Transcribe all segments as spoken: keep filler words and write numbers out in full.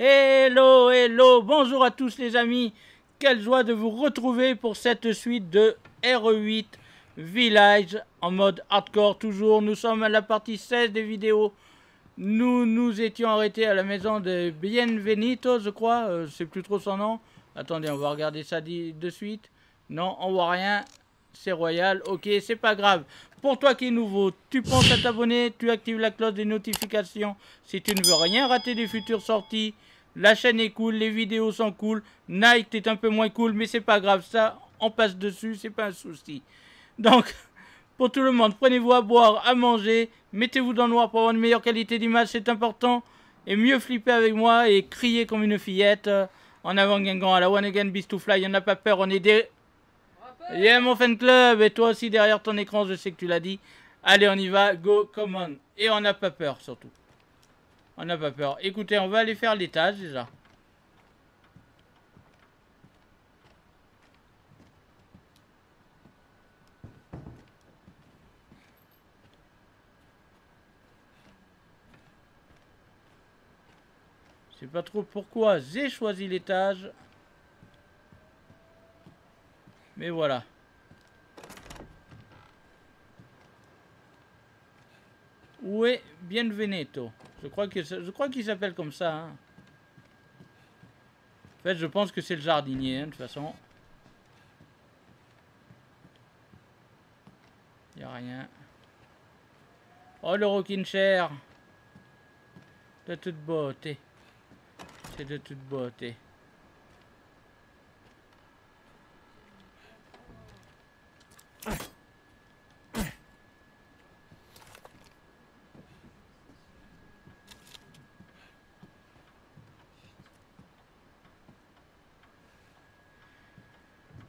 Hello, hello, bonjour à tous les amis, quelle joie de vous retrouver pour cette suite de R huit Village en mode hardcore toujours. Nous sommes à la partie seize des vidéos, nous nous étions arrêtés à la maison de Bienvenito je crois, euh, c'est plus trop son nom. Attendez, on va regarder ça de suite, non on voit rien, c'est royal, ok c'est pas grave. Pour toi qui es nouveau, tu penses à t'abonner, tu actives la cloche des notifications si tu ne veux rien rater des futures sorties. La chaîne est cool, les vidéos sont cool, Night est un peu moins cool, mais c'est pas grave, ça, on passe dessus, c'est pas un souci. Donc, pour tout le monde, prenez-vous à boire, à manger, mettez-vous dans le noir pour avoir une meilleure qualité d'image, c'est important, et mieux flipper avec moi et crier comme une fillette. En avant Guingamp, à la One Again Beast to Fly, on n'a pas peur, on est des... Yeah, mon fan club, et toi aussi derrière ton écran, je sais que tu l'as dit. Allez, on y va, go, come on. Et on n'a pas peur, surtout. On n'a pas peur. Écoutez, on va aller faire l'étage, déjà. Je sais pas trop pourquoi j'ai choisi l'étage. Mais voilà. Où est Bienvenito? Je crois que je crois qu'il s'appelle comme ça. Hein. En fait, je pense que c'est le jardinier, hein, de toute façon. Il n'y a rien. Oh, le rocking chair. De toute beauté. C'est de toute beauté.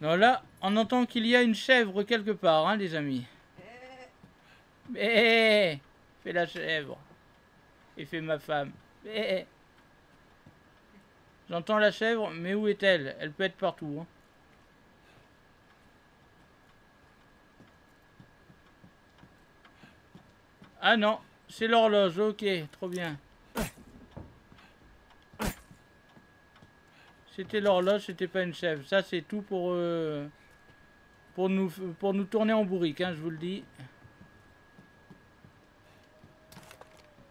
Non, là, on entend qu'il y a une chèvre quelque part, hein, les amis. Bé, fais la chèvre. Et fais ma femme. Bé. J'entends la chèvre, mais où est-elle? Elle peut être partout, hein. Ah non, c'est l'horloge, ok, trop bien. C'était l'horloge, c'était pas une chèvre. Ça c'est tout pour euh, pour nous pour nous tourner en bourrique, hein, je vous le dis.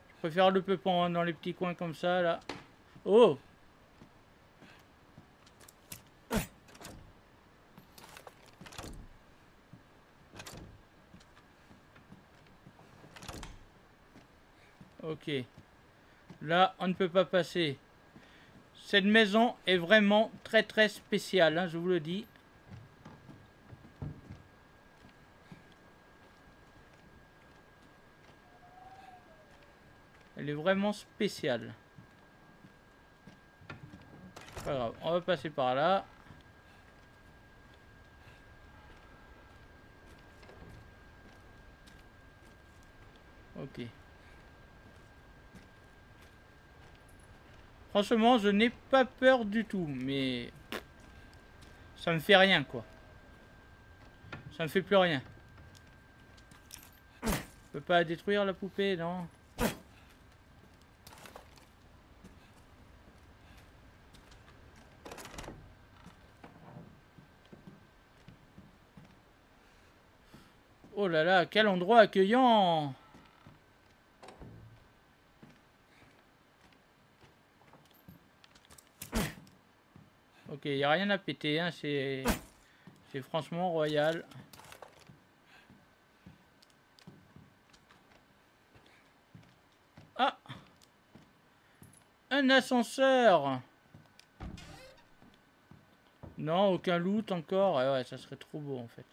Je préfère le peupon, hein, dans les petits coins comme ça là. Oh. Ok. Là, on ne peut pas passer. Cette maison est vraiment très très spéciale, hein, je vous le dis. Elle est vraiment spéciale. Pas grave, on va passer par là. Ok. Franchement, je n'ai pas peur du tout, mais ça me fait rien, quoi. Ça me fait plus rien. Je peux pas détruire la poupée, non? Oh là là, quel endroit accueillant! Ok, il n'y a rien à péter, hein, c'est franchement royal. Ah! Un ascenseur! Non, aucun loot encore. Ah ouais, ça serait trop beau en fait.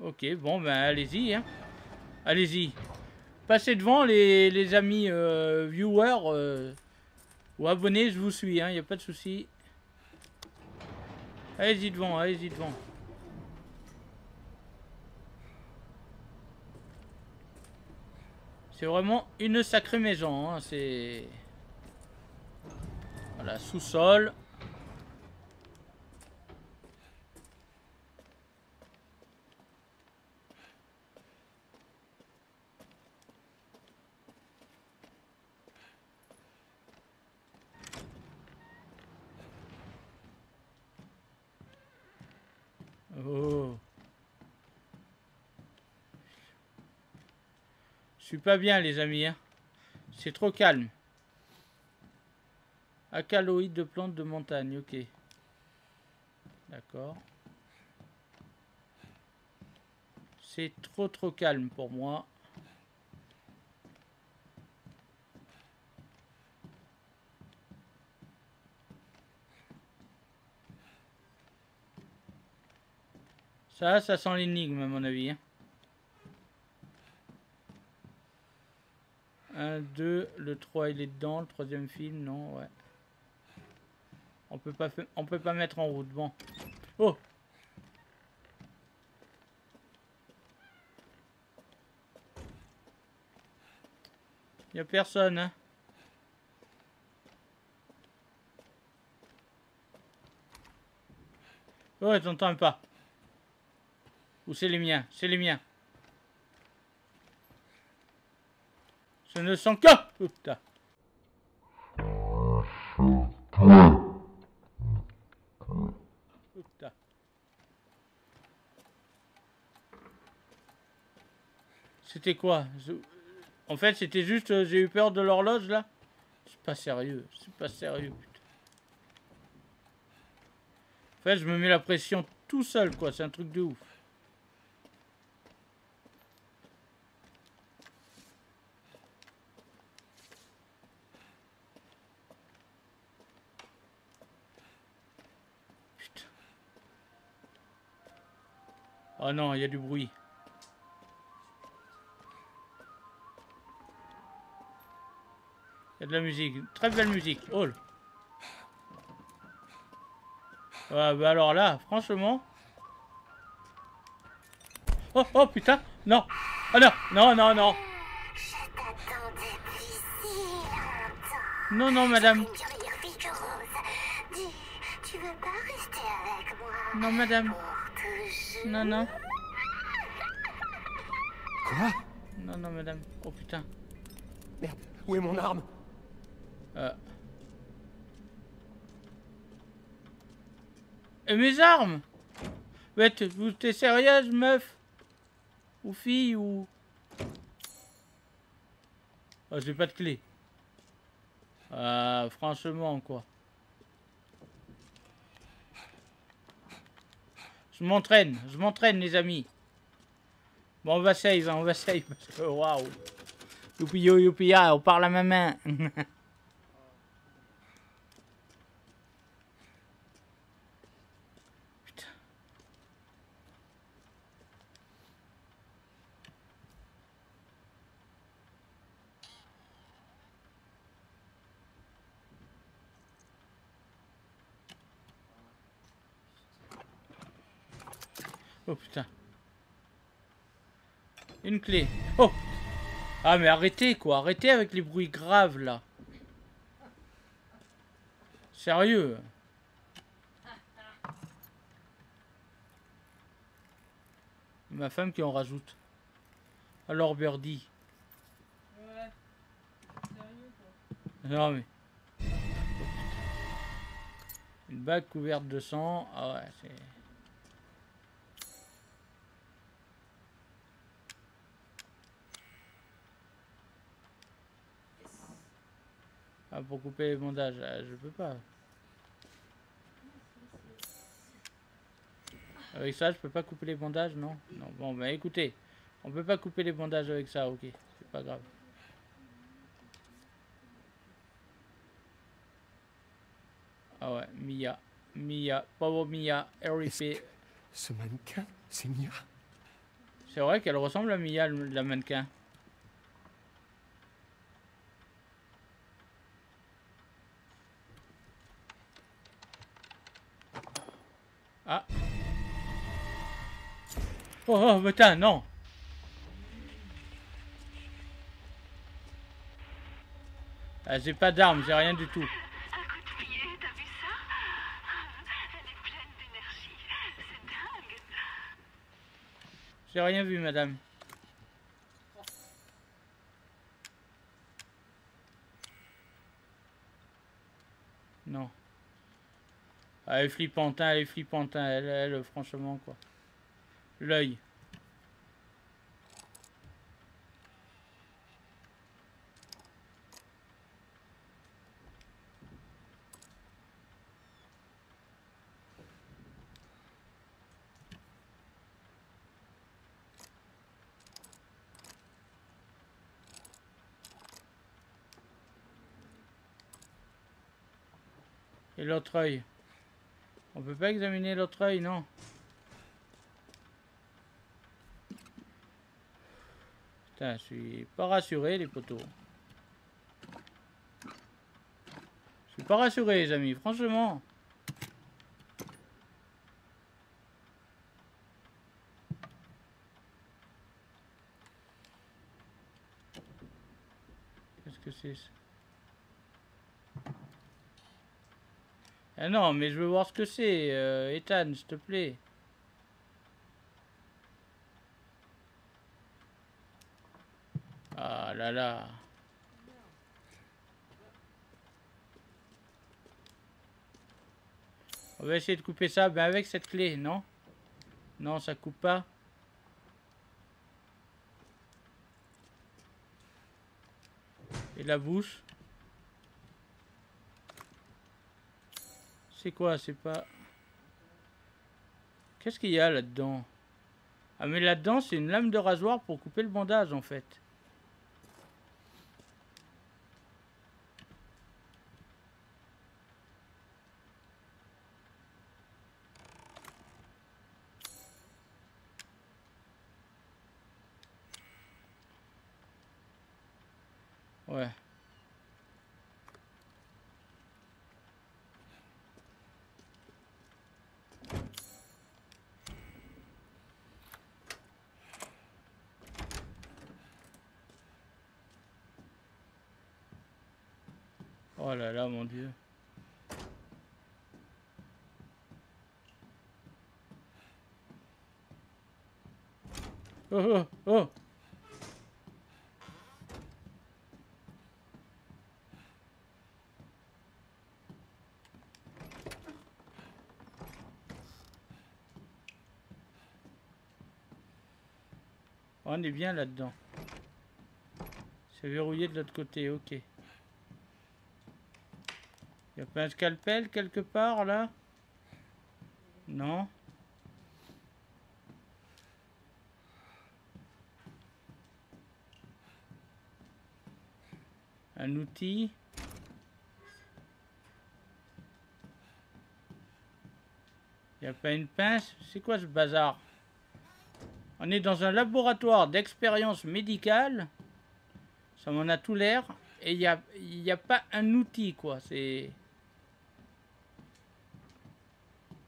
Ok, bon ben allez-y, hein. Allez-y. Passez devant les, les amis euh, viewers euh, ou abonnés, je vous suis, hein, y a pas de souci. Allez-y devant, allez-y devant. C'est vraiment une sacrée maison, hein, c'est... Voilà, sous-sol. Oh. Je suis pas bien, les amis. Hein. C'est trop calme. Alcaloïdes de plantes de montagne. Ok. D'accord. C'est trop trop calme pour moi. Ça, ça sent l'énigme à mon avis. Hein. un, deux, le trois il est dedans, le troisième film, non, ouais. On peut pas, on peut pas mettre en route, bon. Oh! Y'a personne, hein. Oh, t'entends pas. Ou c'est les miens, c'est les miens. Ce ne sont que... Oh, putain. Oh, putain. C'était quoi? En fait, c'était juste... Euh, j'ai eu peur de l'horloge, là. C'est pas sérieux, c'est pas sérieux, putain. En fait, je me mets la pression tout seul, quoi. C'est un truc de ouf. Oh non, il y a du bruit. Il y a de la musique. Très belle musique. Oh. Ah bah alors là, franchement... Oh, oh putain. Non. Oh non, non, non, non. Non, non, madame. Tu veux pas rester avec moi? Non, madame. Non, non. Quoi? Non, non, madame. Oh putain. Merde, où est mon arme? Euh. Et mes armes? Mais t'es sérieuse, meuf? Ou fille, ou. Oh, j'ai pas de clé. Euh, franchement, quoi. Je m'entraîne, je m'entraîne les amis. Bon on va save, hein, on va save parce que waouh. Youpi yo youpi ya, on parle à ma main. Putain. Oh putain. Une clé. Oh. Ah mais arrêtez quoi. Arrêtez avec les bruits graves là. Sérieux. Ma femme qui en rajoute. Alors Birdie. Ouais. Sérieux quoi. Non mais. Une bague couverte de sang. Ah ouais c'est... Ah, pour couper les bandages, je peux pas. Avec ça, je peux pas couper les bandages, non? Non, bon, bah écoutez, on peut pas couper les bandages avec ça, ok, c'est pas grave. Ah ouais, Mia, Mia, pauvre Mia, R I P. Ce mannequin, c'est Mia? C'est vrai qu'elle ressemble à Mia, la mannequin. Ah. Oh, oh putain, non. Ah, j'ai pas d'armes, j'ai rien du tout. Un coup de pied, t'as vu ça? Elle est pleine d'énergie, c'est dingue. J'ai rien vu, madame. Non. Elle est flippante, elle est flippante, elle, elle, franchement, quoi. L'œil. Et l'autre œil. On peut pas examiner l'autre œil, non? Putain, je suis pas rassuré, les poteaux. Je suis pas rassuré, les amis, franchement. Qu'est-ce que c'est ça? Ah non, mais je veux voir ce que c'est, euh, Ethan, s'il te plaît. Ah là là. On va essayer de couper ça, mais avec cette clé, non? Non, ça coupe pas. Et la bouche? C'est quoi? C'est pas... Qu'est-ce qu'il y a là-dedans? Ah mais là-dedans c'est une lame de rasoir pour couper le bandage en fait. Ouais. Oh là là, mon Dieu. Oh, oh, oh. On est bien là-dedans. C'est verrouillé de l'autre côté, ok. Y'a pas un scalpel quelque part là? Non? Un outil? Y'a pas une pince? C'est quoi ce bazar? On est dans un laboratoire d'expérience médicale. Ça m'en a tout l'air. Et il n'y a, y a pas un outil quoi. C'est...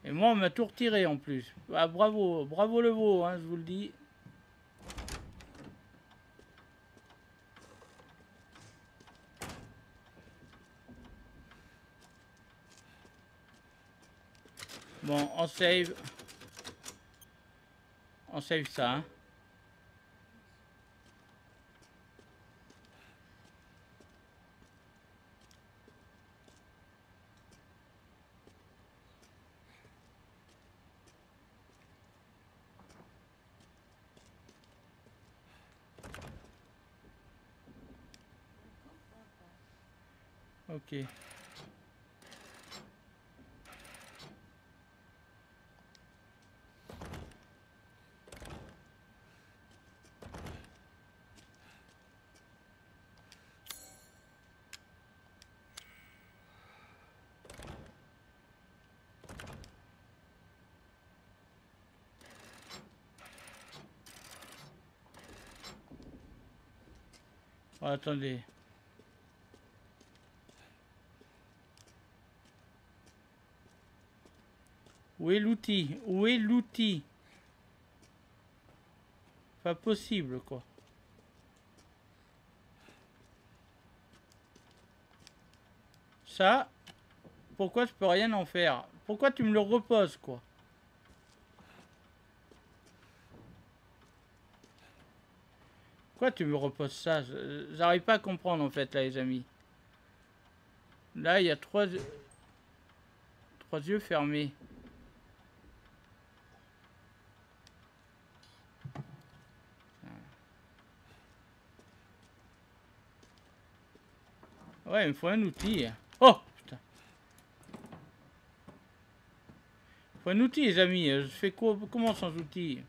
Et moi, on m'a tout retiré en plus. Ah, bravo, bravo le veau, hein, je vous le dis. Bon, on save. On save ça. Hein. Ok. Oh, attendez. Où est l'outil? Où est l'outil? Pas possible, quoi. Ça, pourquoi je peux rien en faire? Pourquoi tu me le reposes, quoi? Pourquoi tu me reposes ça? J'arrive pas à comprendre, en fait, là, les amis. Là, il y a trois... trois yeux fermés. Ouais, il me faut un outil. Oh putain. Il me faut un outil, les amis. Je fais quoi, comment sans outil?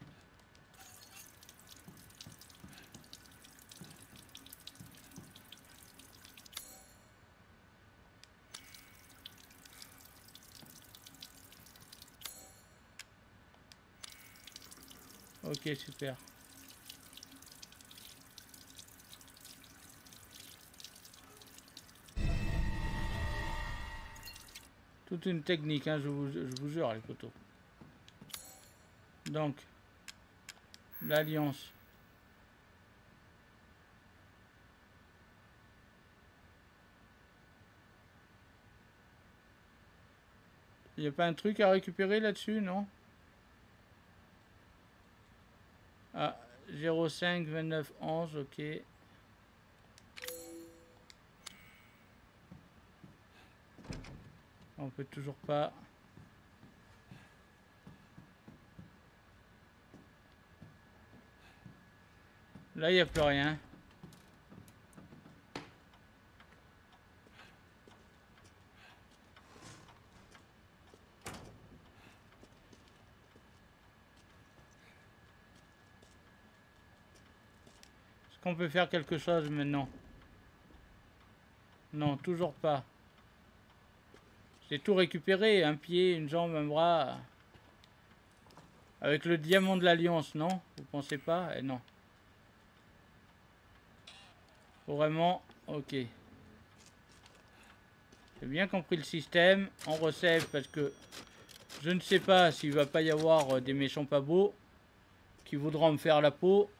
Ok, super. Toute une technique, hein, je, vous, je vous jure, les potos. Donc, l'alliance. Il n'y a pas un truc à récupérer là-dessus, non? Ah, zéro cinq, vingt-neuf, onze, ok. On peut toujours pas. Là, il n'y a plus rien. Est-ce qu'on peut faire quelque chose maintenant? Non, toujours pas. J'ai tout récupéré, un pied, une jambe, un bras. Avec le diamant de l'Alliance, non? Vous pensez pas? Eh non. Faut vraiment... Ok. J'ai bien compris le système. On resève parce que... Je ne sais pas s'il va pas y avoir des méchants pas beaux qui voudront me faire la peau.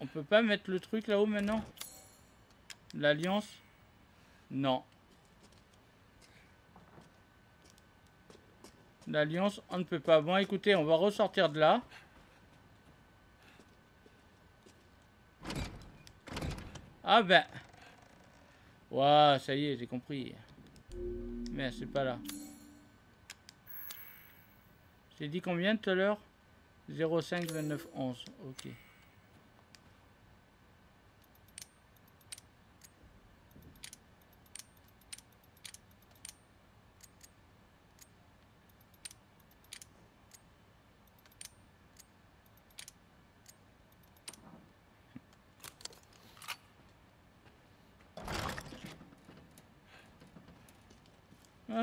On peut pas mettre le truc là-haut maintenant? L'alliance? Non. L'alliance, on ne peut pas. Bon, écoutez, on va ressortir de là. Ah ben. Ouah, ça y est, j'ai compris. Merde, c'est pas là. J'ai dit combien tout à l'heure? zéro cinq, vingt-neuf, onze. Ok.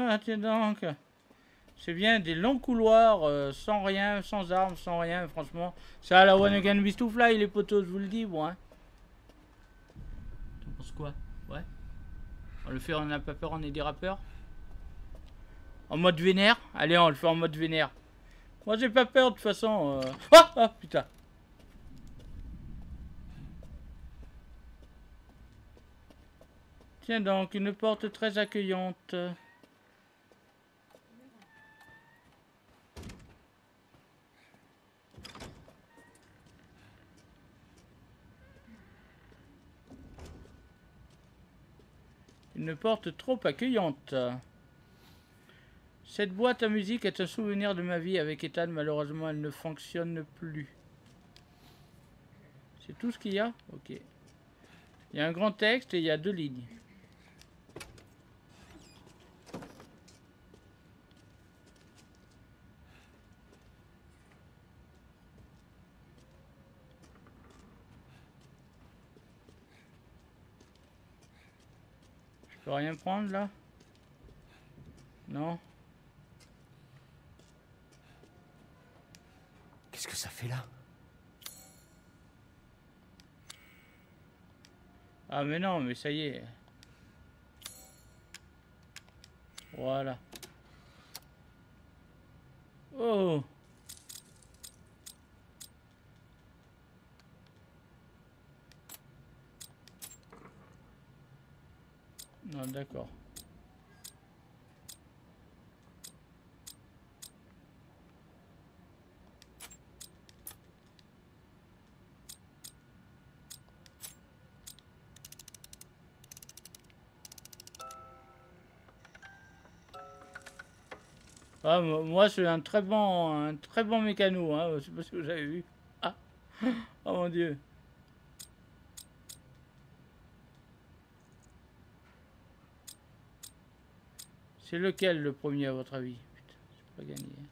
Ah, tiens donc, c'est bien des longs couloirs, euh, sans rien, sans armes, sans rien, franchement. Ça à la One Again Beast to Fly, les potos, je vous le dis, bon, hein. T'en penses quoi? Ouais. On le fait, on n'a pas peur, on est des rappeurs. En mode vénère? Allez, on le fait en mode vénère. Moi, j'ai pas peur, de toute façon. Euh... Oh, oh, putain. Tiens donc, une porte très accueillante. Une porte trop accueillante. Cette boîte à musique est un souvenir de ma vie avec Ethan. Malheureusement, elle ne fonctionne plus. C'est tout ce qu'il y a? Ok. Il y a un grand texte et il y a deux lignes. Je peux rien prendre là? Non? Qu'est-ce que ça fait là? Ah mais non, mais ça y est. Voilà. Oh! Non, d'accord. Ah, moi, c'est un très bon, un très bon mécano, hein. Je sais pas si vous avez vu. Ah, oh mon Dieu. C'est lequel le premier à votre avis? Putain, c'est pas gagné. Hein.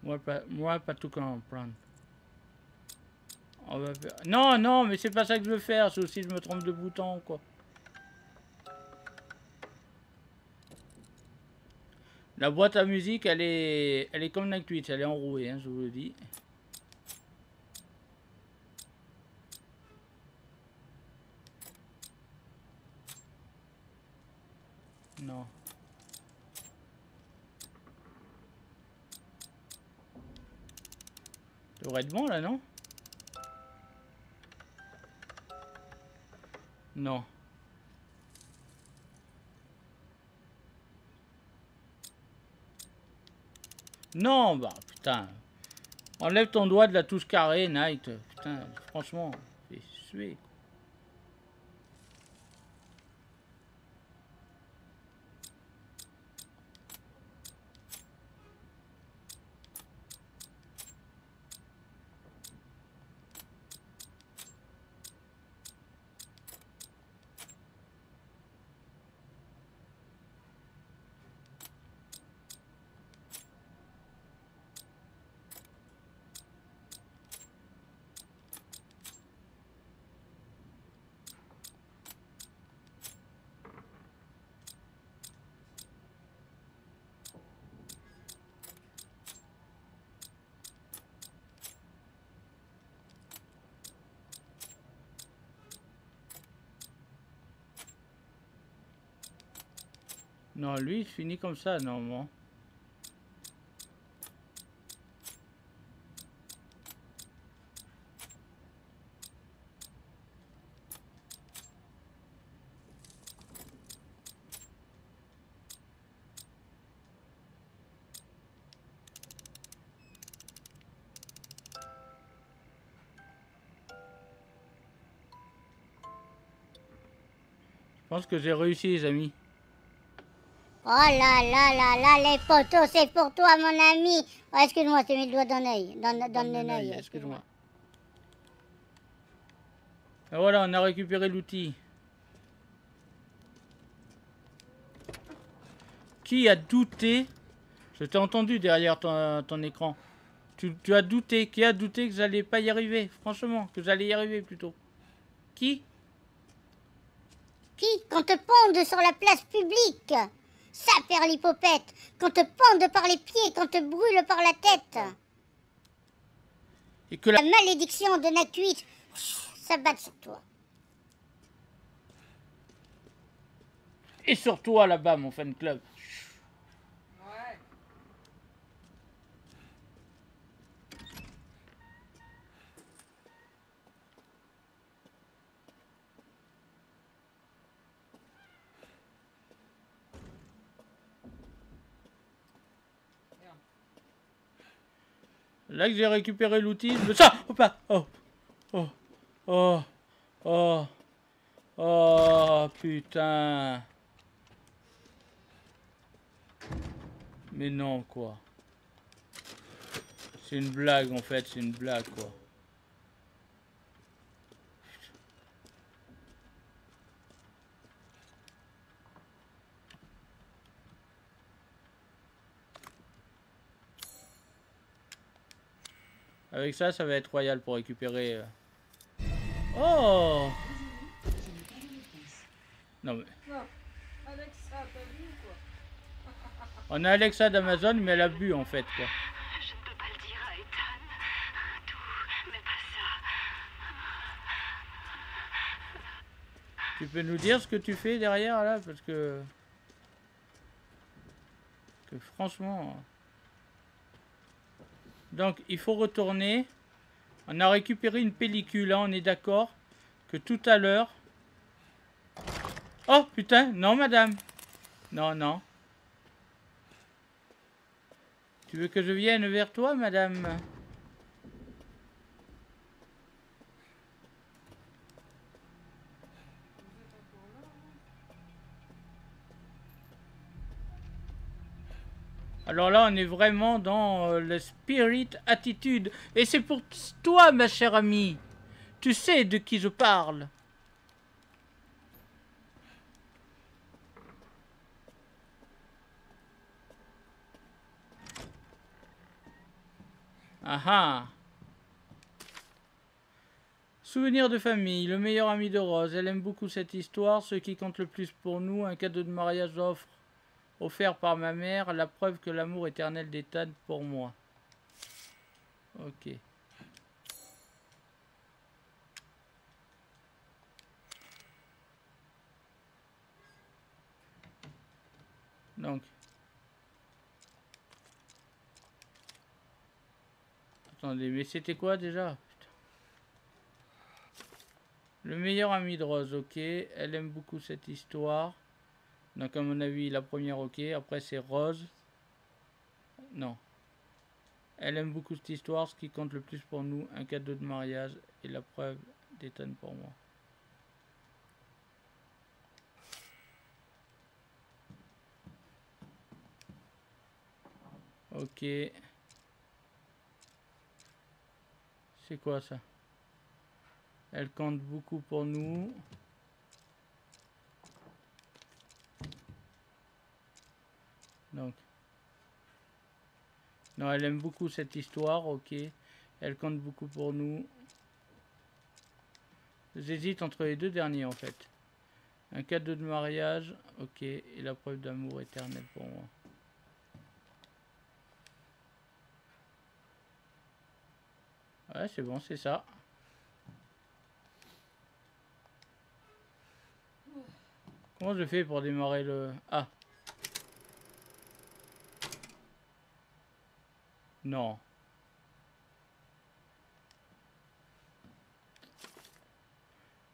Moi pas, moi, pas tout comprendre. On va faire... Non, non, mais c'est pas ça que je veux faire. C'est aussi je me trompe de bouton, quoi. La boîte à musique, elle est, elle est comme Nightwish, elle est enrouée, hein, je vous le dis. Non. Ça devrait être bon là, non? Non. Non, bah putain. Enlève ton doigt de la touche carrée, Night. Putain, franchement, c'est sué. Non, lui, il finit comme ça, normalement. Bon. Je pense que j'ai réussi, les amis. Oh là là là là, les potos, c'est pour toi, mon ami. Oh, excuse-moi, je t'ai mis le doigt dans l'œil. Dans, dans le oeil, excuse-moi. Et voilà, on a récupéré l'outil. Qui a douté? Je t'ai entendu derrière ton, ton écran. Tu, tu as douté. Qui a douté que j'allais pas y arriver? Franchement, que j'allais y arriver plutôt. Qui? Qui? Qu'on te ponde sur la place publique. Ça perd l'hypopète, qu'on te pende par les pieds, qu'on te brûle par la tête. Et que la, la malédiction de Nightwish s'abatte sur toi. Et sur toi là-bas, mon fan club. Ouais. Là que j'ai récupéré l'outil, je me... Ça oh, oh Oh Oh Oh Oh putain. Mais non, quoi. C'est une blague, en fait, c'est une blague, quoi. Avec ça, ça va être royal pour récupérer... Oh! Non mais... On a Alexa d'Amazon, mais elle a bu en fait, quoi. Je ne peux pas le dire à Ethan. Tout, mais pas ça. Tu peux nous dire ce que tu fais derrière, là? Parce que... Que franchement... Donc, il faut retourner. On a récupéré une pellicule, hein, on est d'accord que tout à l'heure... Oh, putain, non, madame. Non, non. Tu veux que je vienne vers toi, madame ? Alors là, on est vraiment dans euh, le spirit attitude. Et c'est pour toi, ma chère amie. Tu sais de qui je parle. Ah ah. Souvenir de famille, le meilleur ami de Rose. Elle aime beaucoup cette histoire, ce qui compte le plus pour nous. Un cadeau de mariage offre. Offert par ma mère, la preuve que l'amour éternel détane pour moi. Ok. Donc. Attendez, mais c'était quoi déjà? Putain. Le meilleur ami de Rose, ok. Elle aime beaucoup cette histoire. Donc à mon avis la première ok, après c'est Rose. Non. Elle aime beaucoup cette histoire, ce qui compte le plus pour nous, un cadeau de mariage et la preuve d'Ethan pour moi. Ok. C'est quoi ça? Elle compte beaucoup pour nous. Donc. Non, elle aime beaucoup cette histoire, ok. Elle compte beaucoup pour nous. J'hésite entre les deux derniers en fait. Un cadeau de mariage, ok. Et la preuve d'amour éternel pour moi. Ouais, c'est bon, c'est ça. Comment je fais pour démarrer le... Ah. Non.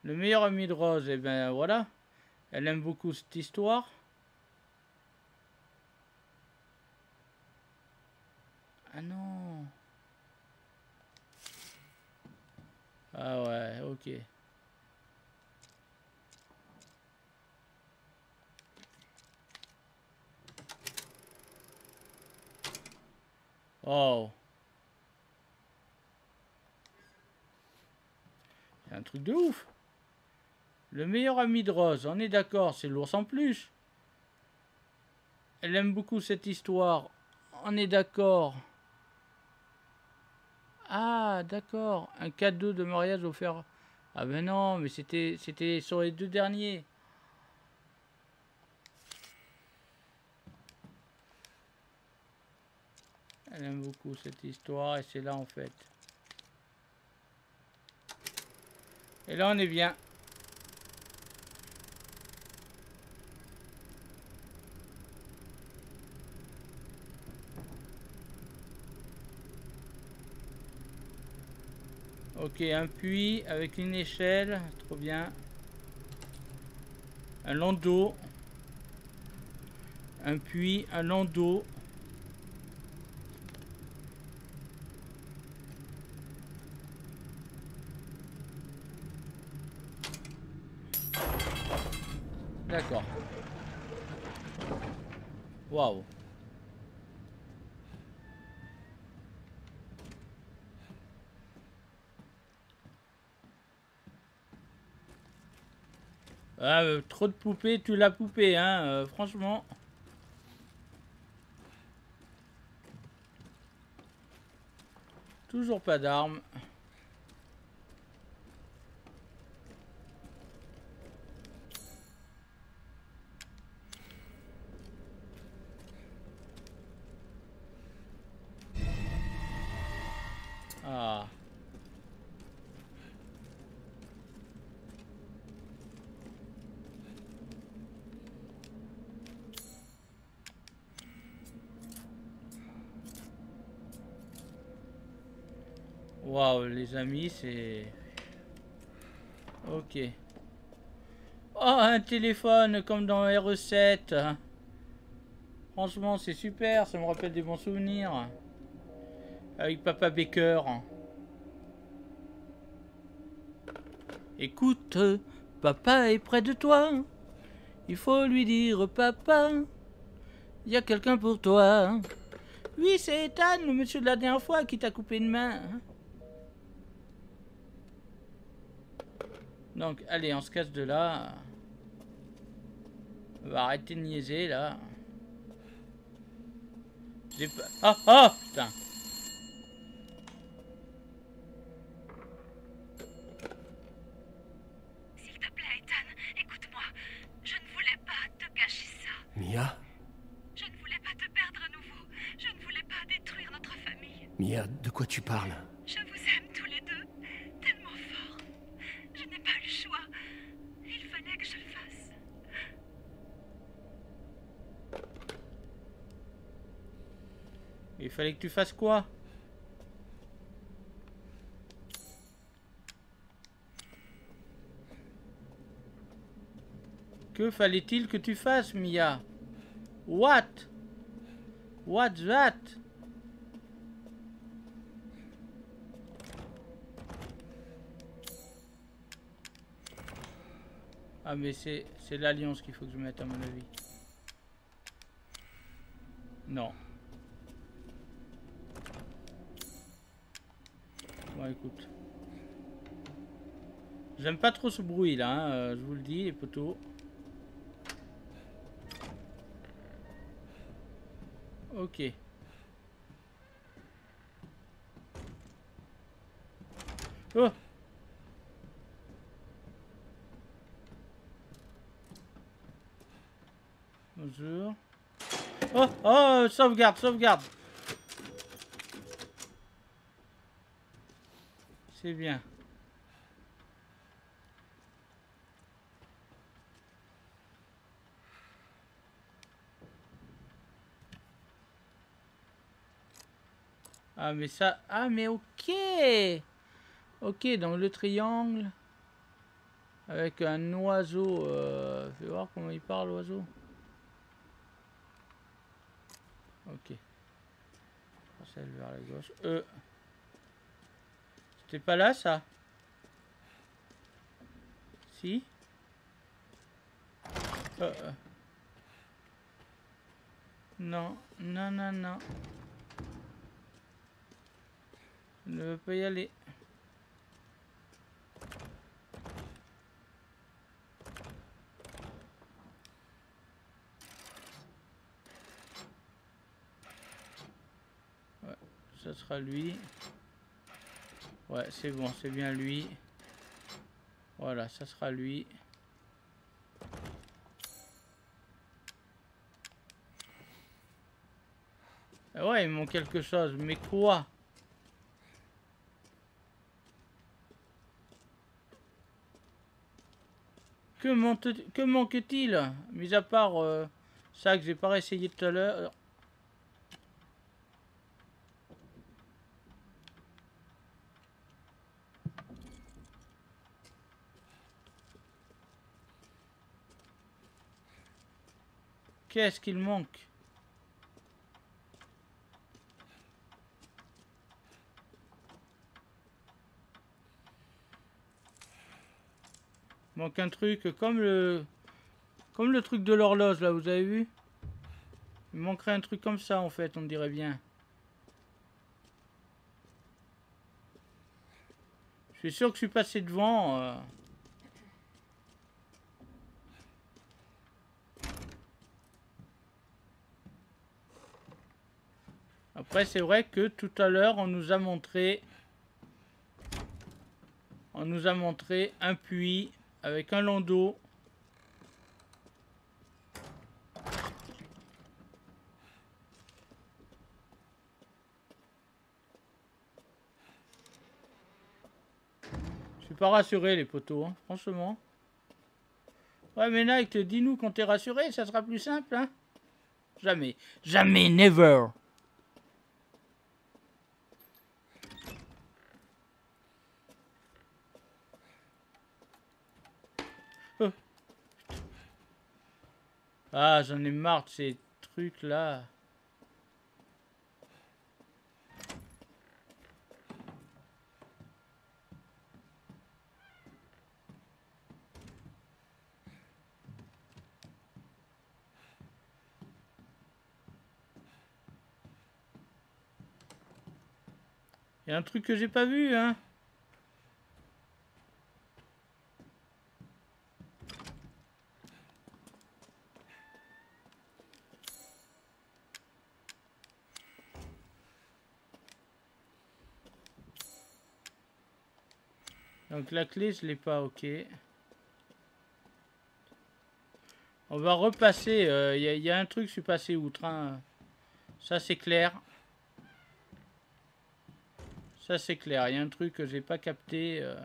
Le meilleur ami de Rose, et eh ben voilà. Elle aime beaucoup cette histoire. Ah non. Ah ouais, ok. Oh. C'est un truc de ouf. Le meilleur ami de Rose, on est d'accord, c'est l'ours en plus. Elle aime beaucoup cette histoire, on est d'accord. Ah, d'accord, un cadeau de mariage offert. Ah ben non, mais c'était c'était sur les deux derniers. Elle aime beaucoup cette histoire et c'est là en fait. Et là on est bien. Ok, un puits avec une échelle, trop bien. Un landau. Un puits, un landau. D'accord. Waouh. Ah, euh, trop de poupées, tu l'as poupée, hein, euh, franchement. Toujours pas d'armes. Waouh, les amis, c'est... Ok. Oh, un téléphone, comme dans R E sept. Franchement, c'est super, ça me rappelle des bons souvenirs. Avec Papa Baker. Écoute, papa est près de toi. Il faut lui dire, papa, il y a quelqu'un pour toi. Oui, c'est Ethan, le monsieur de la dernière fois qui t'a coupé une main. Donc, allez, on se casse de là. On va arrêter de niaiser, là. J'ai pas... Ah, ah, putain. S'il te plaît, Ethan, écoute-moi. Je ne voulais pas te cacher ça. Mia ? Je ne voulais pas te perdre à nouveau. Je ne voulais pas détruire notre famille. Mia, de quoi tu parles ? Je vous aime tous les deux. Tellement fort. Je n'ai pas eu le choix. Il fallait que je le fasse. Il fallait que tu fasses quoi? Que fallait-il que tu fasses, Mia? What? What's that? Ah mais c'est l'alliance qu'il faut que je mette à mon avis. Non. Bon, écoute. J'aime pas trop ce bruit là, hein, euh, je vous le dis, les poteaux. Ok. Oh! Bonjour. Oh! Oh! Sauvegarde! Sauvegarde! C'est bien. Ah mais ça... Ah mais ok. Ok, donc le triangle avec un oiseau. Euh... Fais voir comment il parle l'oiseau. Ok. Celle vers la gauche. Euh... C'est pas là ça? Si? Euh, euh. Non, non, non, non. Je ne veux pas y aller. Ouais, ça sera lui. Ouais, c'est bon, c'est bien lui. Voilà, ça sera lui. Ah ouais, il me manque quelque chose, mais quoi? Que, que manque-t-il? Mis à part euh, ça que j'ai pas réessayé tout à l'heure. Qu'est-ce qu'il manque? Manque un truc comme le comme le truc de l'horloge là, vous avez vu? Il manquerait un truc comme ça en fait, on dirait bien. Je suis sûr que je suis passé devant. Euh... Après, c'est vrai que tout à l'heure, on nous a montré, on nous a montré un puits avec un long d'eau. Je suis pas rassuré, les poteaux, hein, franchement. Ouais, mais Nike, dis-nous quand t'es rassuré, ça sera plus simple, hein. Jamais, jamais, never. Ah, j'en ai marre de ces truc là. Il y a un truc que j'ai pas vu, hein. Donc la clé, je l'ai pas, ok. On va repasser. Il euh, y, y a un truc, je suis passé outre. Hein. Ça, c'est clair. Ça c'est clair, il y a un truc que j'ai pas capté. Euh...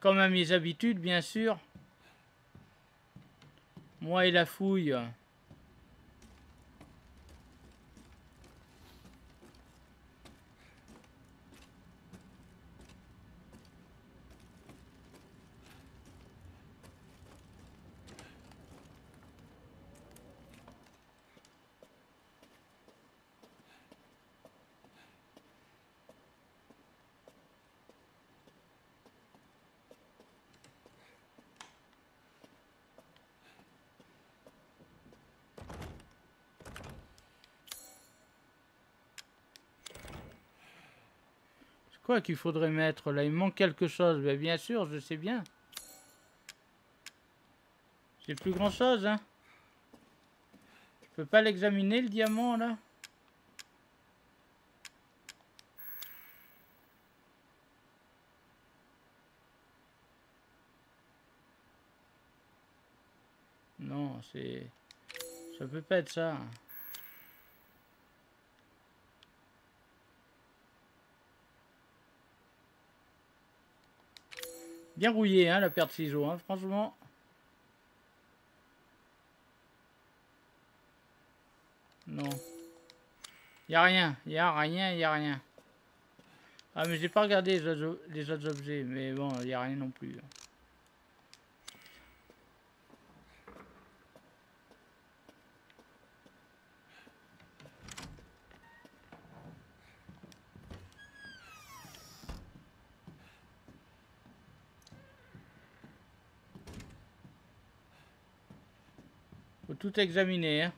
Comme à mes habitudes, bien sûr. Moi et la fouille. Quoi qu'il faudrait mettre là, il manque quelque chose. Ben bien sûr, je sais bien. C'est plus grand chose, hein. Je peux pas l'examiner le diamant là. Non, c'est, ça peut pas être ça. Bien rouillé, hein, la paire de ciseaux, hein, franchement. Non. Y a rien, y a rien, y a rien. Ah, mais j'ai pas regardé les autres, les autres objets, mais bon, y a rien non plus. Tout examiner. Hein.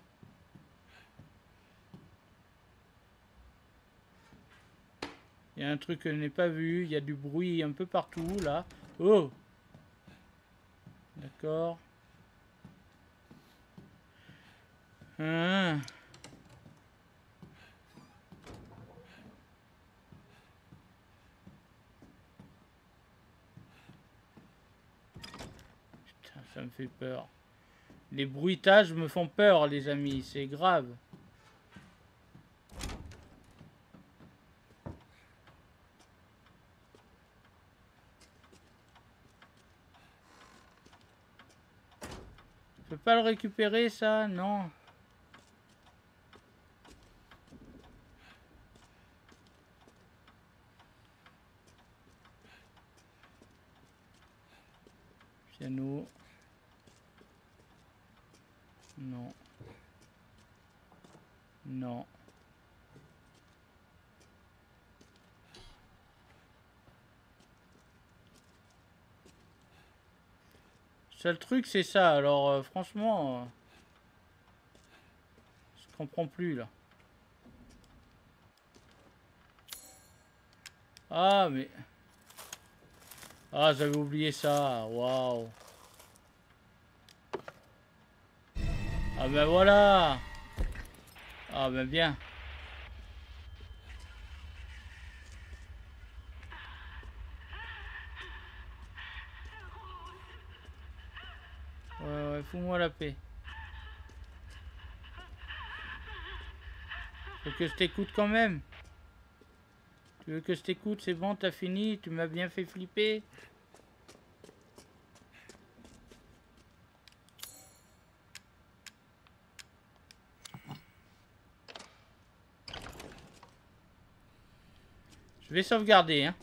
Il y a un truc que je n'ai pas vu. Il y a du bruit un peu partout là. Oh. D'accord. Hein. Putain, ça me fait peur. Les bruitages me font peur, les amis, c'est grave. Je peux pas le récupérer, ça, non. Piano. Non. Non. Seul truc, c'est ça. Alors, euh, franchement, euh, je comprends plus, là. Ah, mais... Ah, j'avais oublié ça. Waouh. Ah ben voilà. Ah ben bien. Ouais ouais, fous-moi la paix. Faut que je t'écoute quand même. Tu veux que je t'écoute, c'est bon, t'as fini, tu m'as bien fait flipper. Je vais sauvegarder. Hein.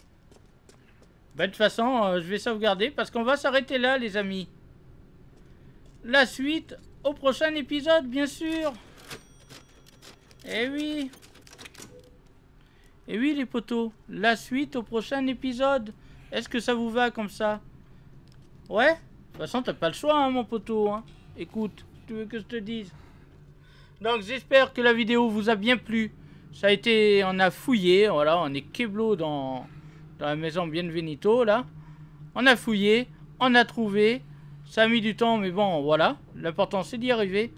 Bah, de toute façon, euh, je vais sauvegarder parce qu'on va s'arrêter là, les amis. La suite, au prochain épisode, bien sûr. Eh oui. Et oui les potos, la suite au prochain épisode. Est-ce que ça vous va comme ça? Ouais. De toute façon t'as pas le choix hein, mon poteau hein. Écoute, tu veux que je te dise. Donc j'espère que la vidéo vous a bien plu. Ça a été, on a fouillé, voilà, on est keblo dans, dans la maison Bienvenito là. On a fouillé, on a trouvé. Ça a mis du temps mais bon voilà, l'important c'est d'y arriver.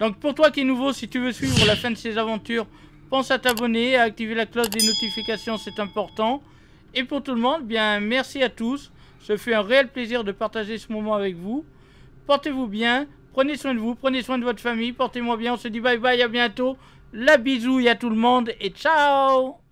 Donc pour toi qui es nouveau, si tu veux suivre la fin de ces aventures, pense à t'abonner, à activer la cloche des notifications, c'est important. Et pour tout le monde, bien merci à tous. Ce fut un réel plaisir de partager ce moment avec vous. Portez-vous bien, prenez soin de vous, prenez soin de votre famille, portez-moi bien. On se dit bye bye, à bientôt. La bisouille à tout le monde et ciao!